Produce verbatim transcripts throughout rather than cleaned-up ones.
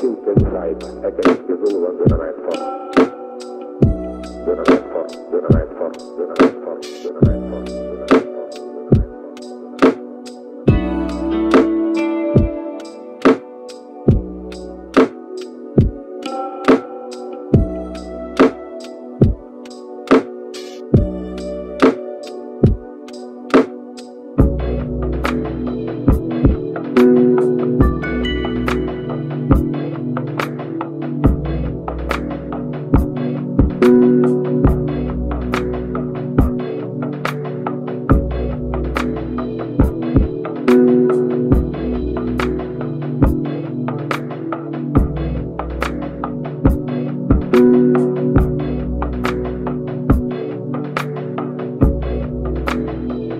truth inside against the rule of the right form. The right form, the right form, the right form, the right form, the right form. Against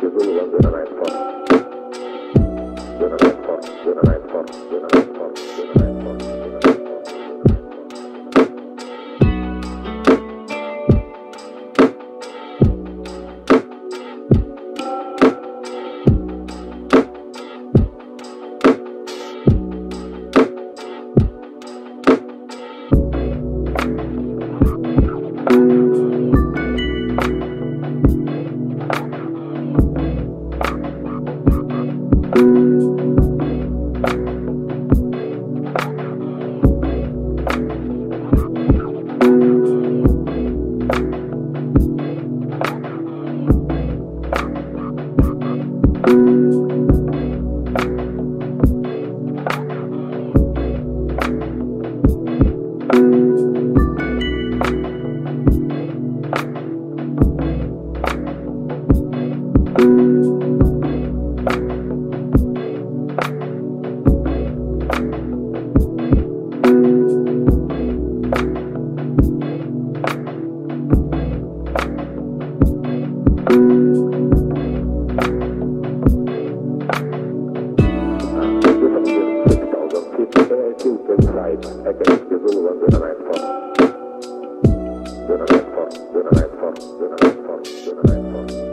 the rule of the right form. The right form, the right form, the right form, the right form. Against the rule of the right form. The right form, the right form, the right form, the right form. Against the rule of the right form. The right form, the right form, the right form, the right form.